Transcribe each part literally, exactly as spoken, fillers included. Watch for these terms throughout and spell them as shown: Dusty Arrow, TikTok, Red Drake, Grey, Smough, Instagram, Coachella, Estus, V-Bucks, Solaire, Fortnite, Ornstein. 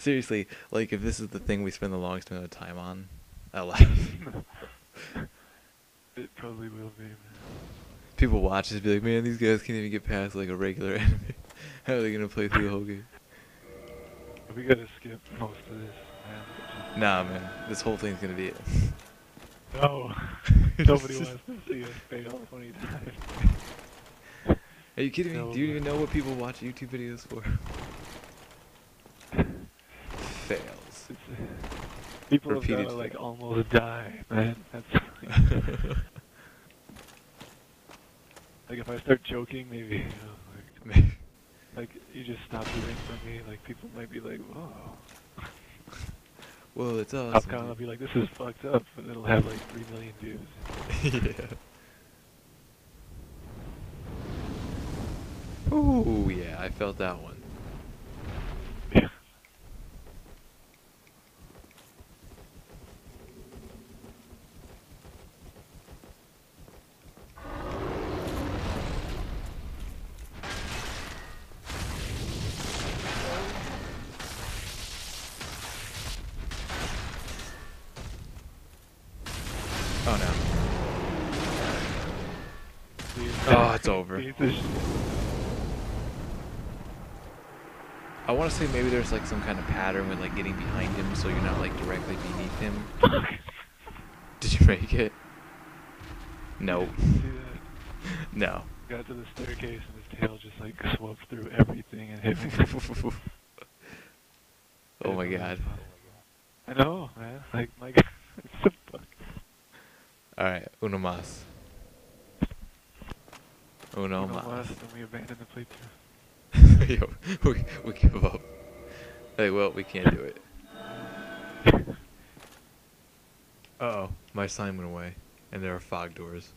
seriously, like, if this is the thing we spend the longest amount of time on, I'll laugh. It probably will be, man. People watch this and be like, man, these guys can't even get past, like, a regular enemy. How are they gonna play through the whole game? We gotta skip most of this, man. Nah, man. This whole thing's gonna be it. No. Nobody wants to see us fail twenty times. Are you kidding me? No, do you man. even know what people watch YouTube videos for? Fails. It's, people have gotta, like, almost die, man. That's like, like, if I start joking, maybe, you know, like... Maybe. Like, you just stop doing for me, like, people might be like, whoa. Well, it's awesome. I'll kind of be like, this is fucked up, but it'll have, like, three million views. Yeah. Ooh, yeah, I felt that one. Yeah. Oh no. Oh, it's over. I want to say maybe there's like some kind of pattern with like getting behind him so you're not like directly beneath him. Did you make it? No. No. Got to the staircase and his tail just like swept through everything and hit me. Oh my god. I know, man. Like, my god. What the fuck? Alright, uno mas. Uno, uno mas. Uno mas, then we abandon the playthrough. Yo, we, we give up. Like, well, we can't do it. Uh-oh, my sign went away, and there are fog doors.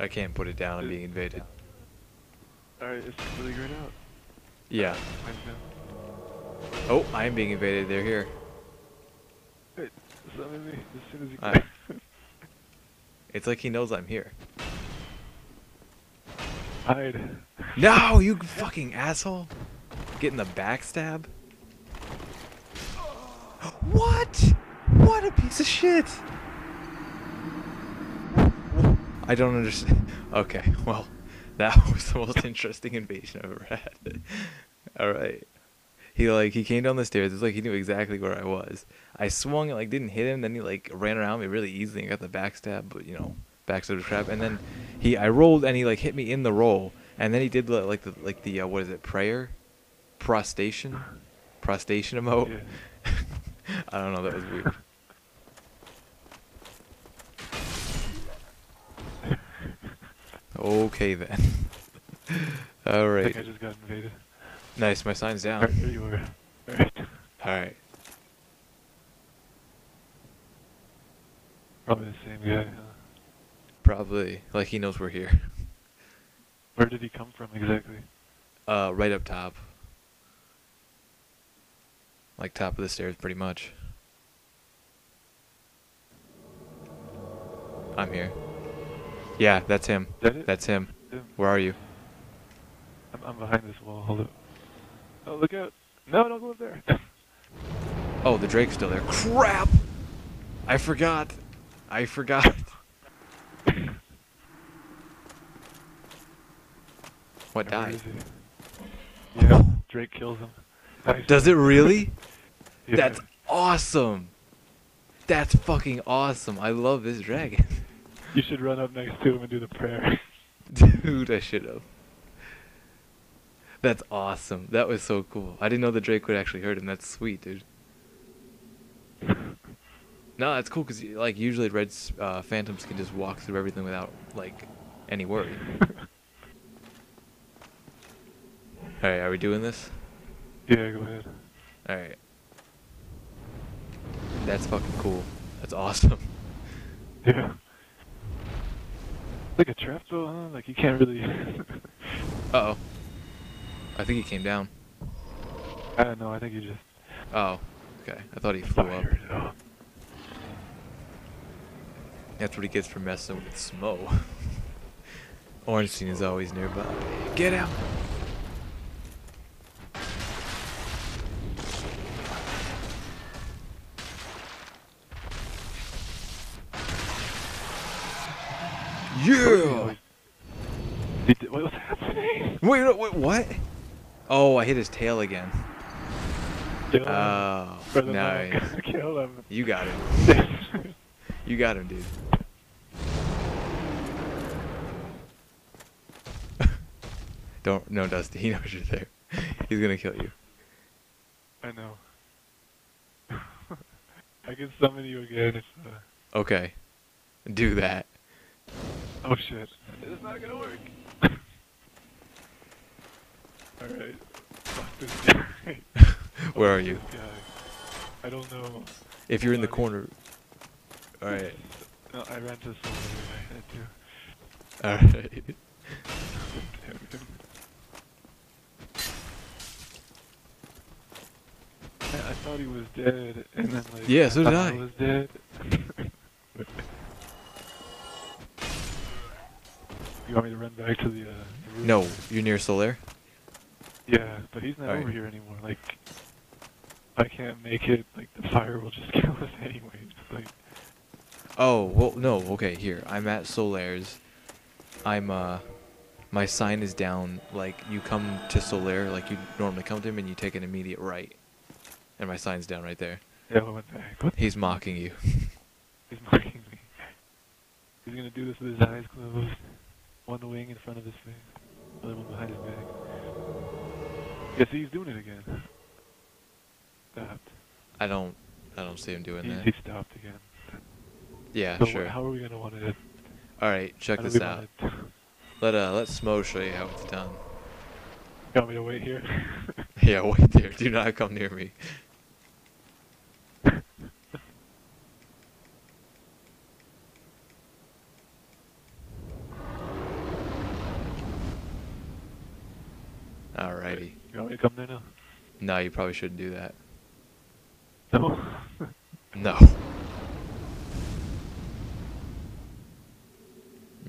I can't put it down, I'm being invaded. Alright, it's really grayed out. Yeah. Oh, I am being invaded, they're here. Wait. As soon as he right. It's like he knows I'm here. Hide. No, you fucking asshole! Getting the backstab? What? What a piece of shit! I don't understand. Okay, well, that was the most interesting invasion I've ever had. Alright. He like he came down the stairs. It's like he knew exactly where I was. I swung and like didn't hit him. Then he like ran around me really easily and got the backstab, but you know, backstab trap. And then he I rolled and he like hit me in the roll. And then he did like the like the uh, what is it? Prayer, prostation, prostation emote. Yeah. I don't know. That was weird. Okay then. All right. I think I just got invaded. Nice, my sign's down. Alright, here you are. Alright. Alright. Probably the same guy, huh? Probably. Like, he knows we're here. Where did he come from, exactly? Uh, right up top. Like, top of the stairs, pretty much. I'm here. Yeah, that's him. That it? That's him. him. Where are you? I'm, I'm behind this wall, hold up. Oh, look out. No, don't go up there. Oh, the Drake's still there. Crap! I forgot. I forgot. What died? Yeah, Drake kills him. Nice. Does it really? Yeah. That's awesome. That's fucking awesome. I love this dragon. You should run up next to him and do the prayer. Dude, I should have. That's awesome. That was so cool. I didn't know the Drake would actually hurt him. That's sweet, dude. No, that's cool because like usually red uh, phantoms can just walk through everything without like any worry. All right, are we doing this? Yeah, go ahead. All right. That's fucking cool. That's awesome. Yeah. Like a trap though, huh? Like you can't really. Uh oh. I think he came down. I don't know, I think he just... Oh, okay. I thought he flew up. up. That's what he gets for messing with Smough. Ornstein is always nearby. Get out! Yeah! Did, what was happening? Wait, wait, what? Oh, I hit his tail again. Kill oh, him. Nice. Kill him. You got him. You got him, dude. Don't, no, Dusty, he knows you're there. He's gonna kill you. I know. I can summon you again if, uh... Okay. Do that. Oh shit. It's not gonna work. Alright. Fuck this guy. Where oh, are you? I don't know. If you're in the corner... Alright. No, I ran to someone. I had to. Alright. I thought he was dead, and then like yeah, so did I. I was dead. You want me to run back to the? Uh, the roof? No, you're near Solaire. Yeah, but he's not all over right. here anymore. Like, I can't make it. Like, the fire will just kill us anyways. Like. Oh well, no. Okay, here I'm at Solaire's. I'm uh, my sign is down. Like, you come to Solaire, like you normally come to him, and you take an immediate right. And my sign's down right there. Yeah, what the heck? What? He's mocking you. He's mocking me. He's gonna do this with his eyes closed. One wing in front of his face, other one behind his back. Yeah, see, he's doing it again. Stopped. I don't, I don't see him doing he, that. He stopped again. Yeah, so sure. How are we gonna want to? All right, check this out. Let uh, let Smough show you how it's done. You want me to wait here? Yeah, wait there. Do not come near me. Alrighty. You want me to come there now? No, you probably shouldn't do that. No? No.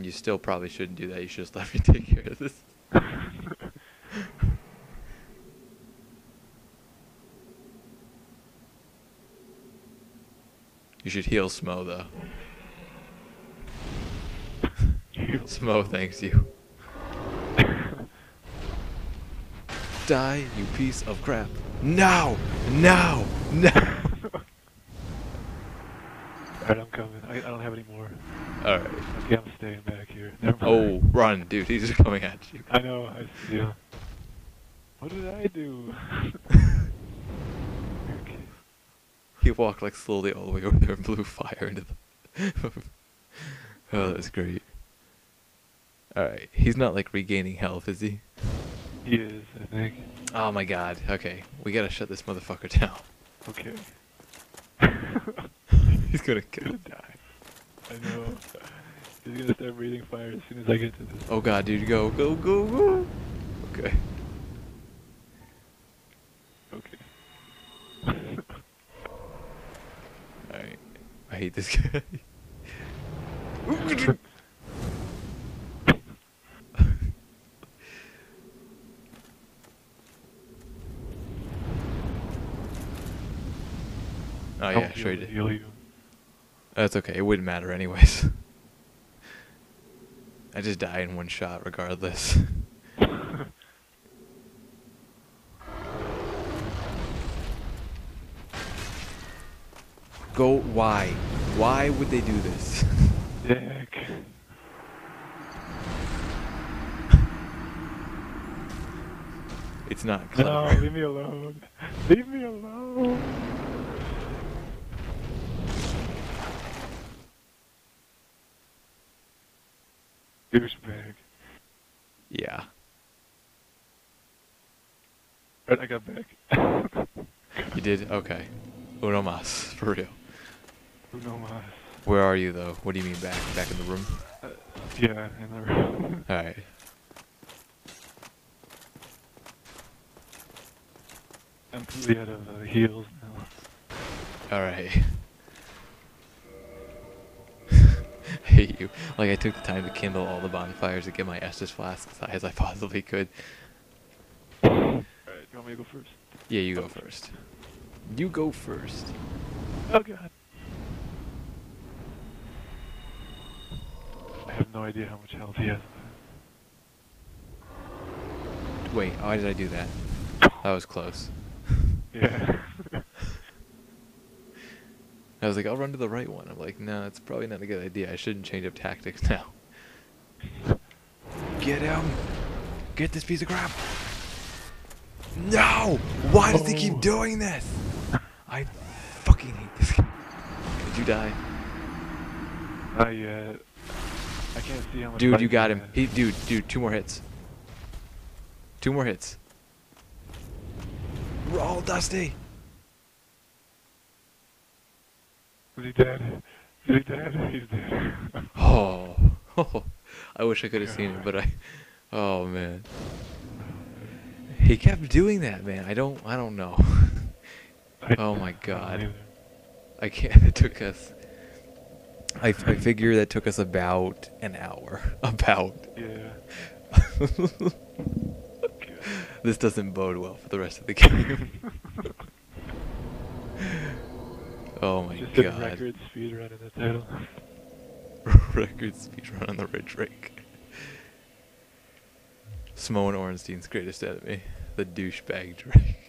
You still probably shouldn't do that. You should just let me take care of this. You should heal Smough, though. Smough thanks you. Die, you piece of crap. Now! Now! Now! Alright, I'm coming. I, I don't have any more. Alright. Okay, I'm staying back here. Never mind. Oh, run, dude. He's just coming at you. I know, I see him. What did I do? He walked like slowly all the way over there and blew fire into the. Oh, that's great. Alright, he's not like regaining health, is he? He is, I think. Oh my god, okay. We gotta shut this motherfucker down. Okay. He's gonna kill him. Die. I know. He's gonna start breathing fire as soon as I get to this. Oh god, dude, go, go, go, go! Okay. Okay. Alright, I hate this guy. Oh yeah, sure you did. That's okay, it wouldn't matter anyways. I just die in one shot regardless. Go, why? Why would they do this? Dick. It's not clever. No, leave me alone. Leave me alone. Douchebag. Yeah. Alright, I got back. You did? Okay. Uno mas, for real. No, where are you though? What do you mean back? Back in the room? Uh, yeah, in the room. Alright. I'm completely out of uh, heals now. Alright. I hate you. Like, I took the time to kindle all the bonfires to get my Estus flask as high as I possibly could. Alright, you want me to go first? Yeah, you go first. You go first. Oh god. no idea how much health he has. Wait, why did I do that? That was close. Yeah. I was like, I'll run to the right one. I'm like, no, it's probably not a good idea. I shouldn't change up tactics now. Get him! Get this piece of crap! No! Why does oh. he keep doing this? I fucking hate this game. Did you die? Not yet. I can't see how much. Dude, you got him. He, dude, dude, two more hits. Two more hits. We're all dusty. Is he dead? Is he dead? He's dead. Oh. oh. I wish I could have seen it, but I... Oh, man. He kept doing that, man. I don't... I don't know. Oh, my God. I can't... It took us... I, I figure that took us about an hour. About. Yeah. This doesn't bode well for the rest of the game. Oh my Just god. Just a record speedrun in the title. Record speedrun on the Red Drake. Smough and Ornstein's greatest enemy, the douchebag Drake.